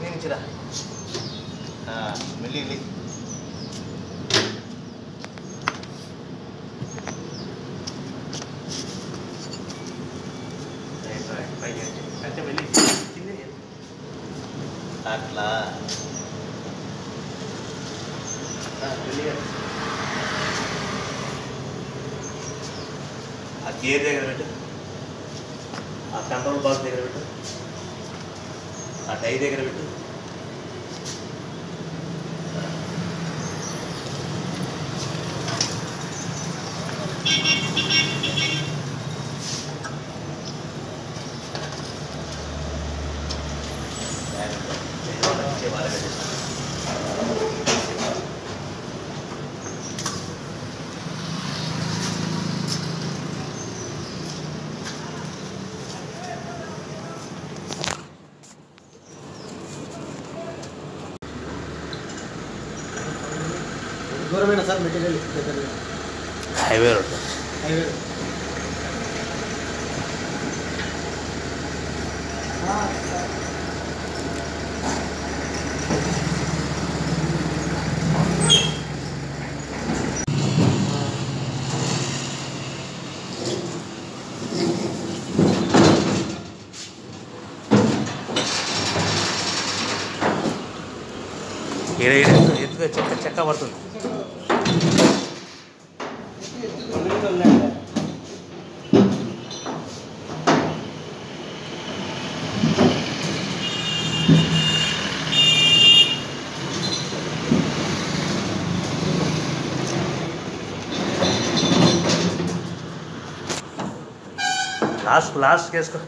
ini sudah. Nah, melilit. Gear देखा बेटा, आप कंट्रोल बॉक्स देखा बेटा, आप टाइप देखा बेटा, सर मटेरियल हाईवे रोड ये चक्का चक्का बरतन लास्ट लास्ट केस का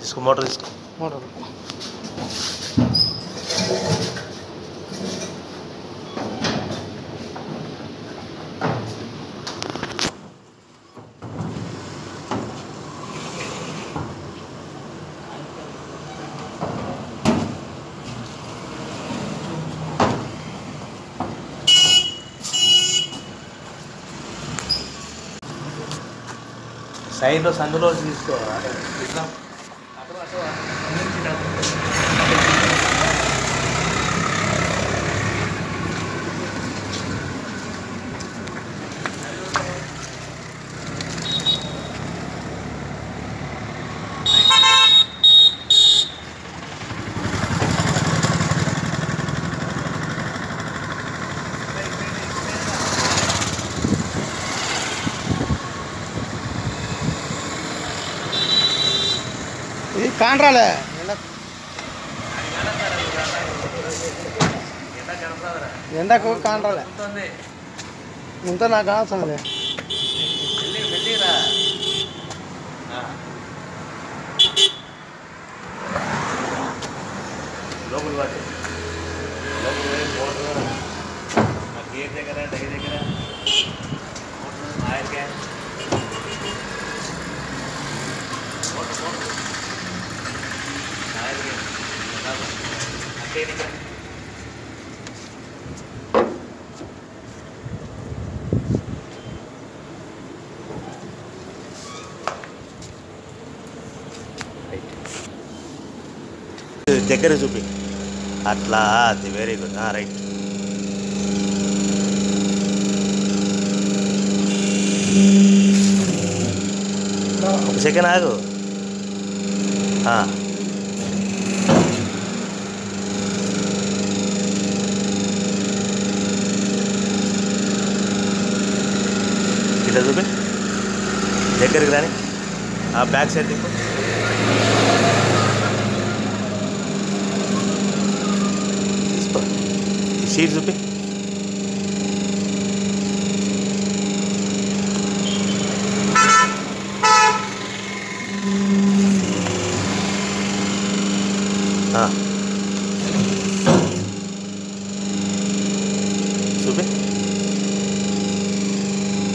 इसको मोटर इसको मोटर साइड और संगलो इसको इतना कांड्रा ले यंदा को कांड्रा ले मुंता ना गांव संगले बिल्ली बिल्ली रा लोग बुलवाते बहुत लोग ना गेट देख रहे हैं ढाई देख रहे हैं आये क्या बहुत Thank you. Dekar Zupi. Atla, very good. All right. Second ago. Ah. దగ్గర రాని ఆ బ్యాక్ సైడ్ దిక్కు ఇస్పో సీట్ చూపి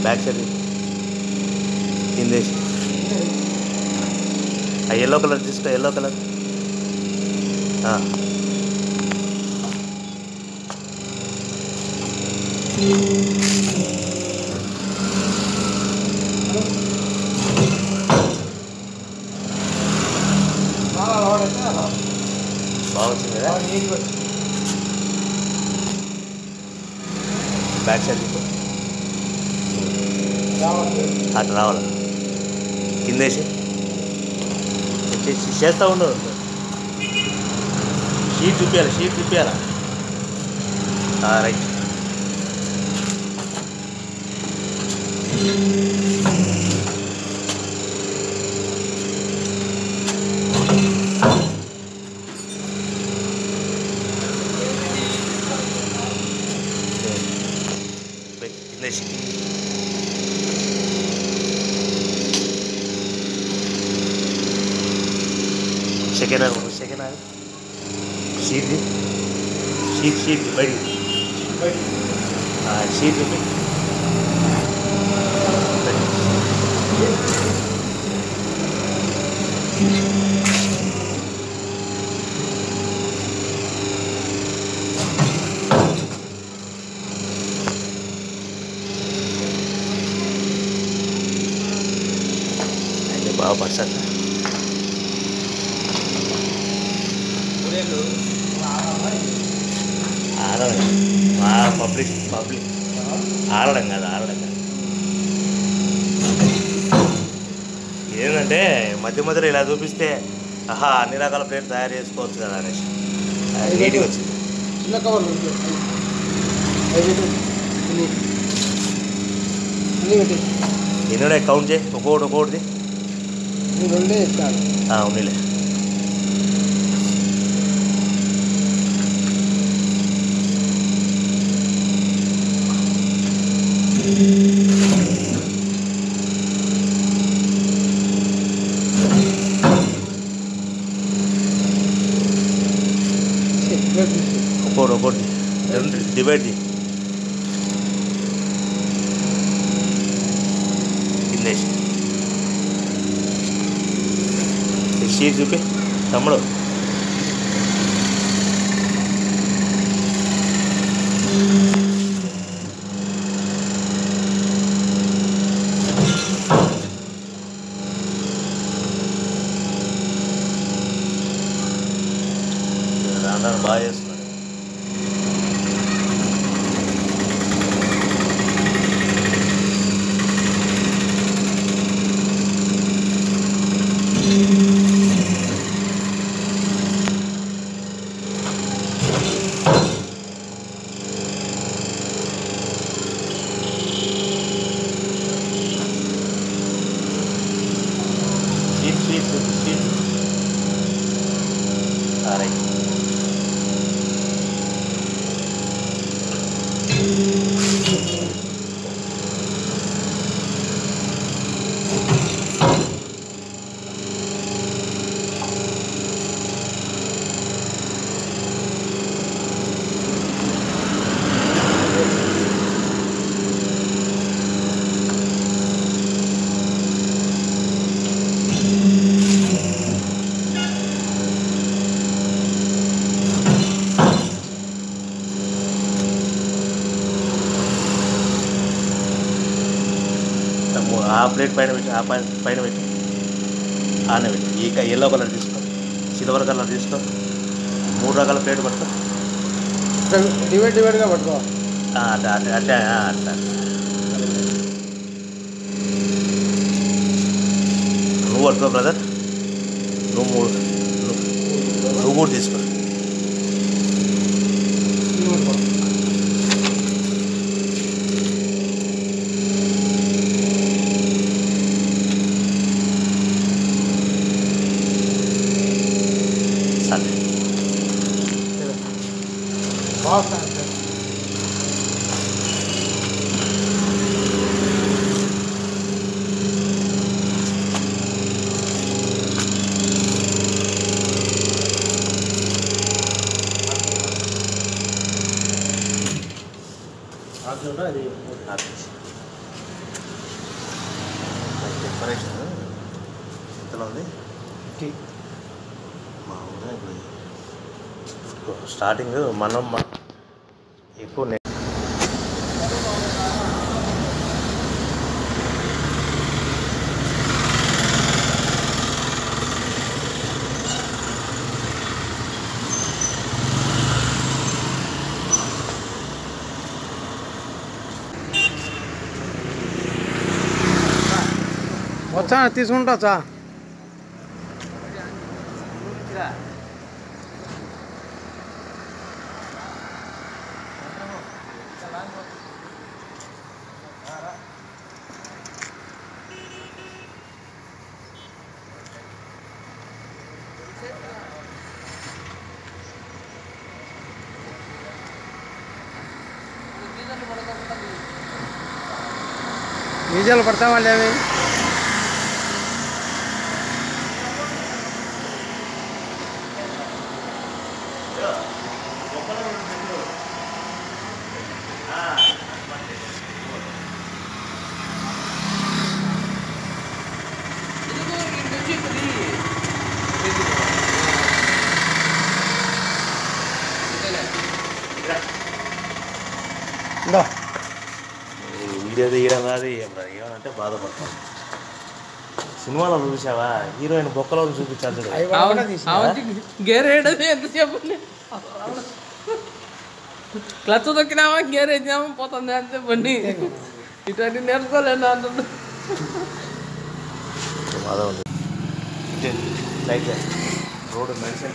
back side in this. A yellow color, this yellow color. Back side at Ravala. In this, she sets down. She prepared. All right. Second hour. Sheep, buddy. Public. ఆడడం కాదు. ఏంటంటే మధ్య ఇలా చూపిస్తే ఆహా అన్ని రకాల ప్లేట్ తయారు చేసుకోవచ్చు కదా అనేసి నీట్గా వచ్చింది. చిన్న కవర్లు ఎన్నో కౌంట్ చేయి. ఒక్కొక్కటిది ఉన్నీలే. Divide it. In this. The sheets okay? Tamil. Another bias. Plate పైన పెట్టి ఆనే పెట్టి ఇక ఎల్లో కలర్ తీసుకో, సిల్వర్ కలర్ తీసుకో. 3 రకాల ప్లేట్ పట్టుకో. డివైడ్గా పట్టుకో. అట్లా అట్లా నువ్వు పట్టుకో బ్రదర్. నువ్వు కూడా తీసుకో. palestra ఎలా ఉంది మామూలుగా ఇప్పుడు స్టార్టింగ్ మనం ఎక్కువ వచ్చా తీసుకుంటా చా డీజిల్ పడతావా లేవి వీడియో తీయడం కాదు ఏమనంటే బాధపడతాం. సినిమాలో చూసావా హీరోయిన్ బొక్కలో చూపించాల్సి క్లచ్ దొక్కినామా గేర్ వేసినామా పోతుంది అంతే బండి. ఇటువంటి నేర్చుకోలేదు అంటుంది రోడ్డు మెడిసిన్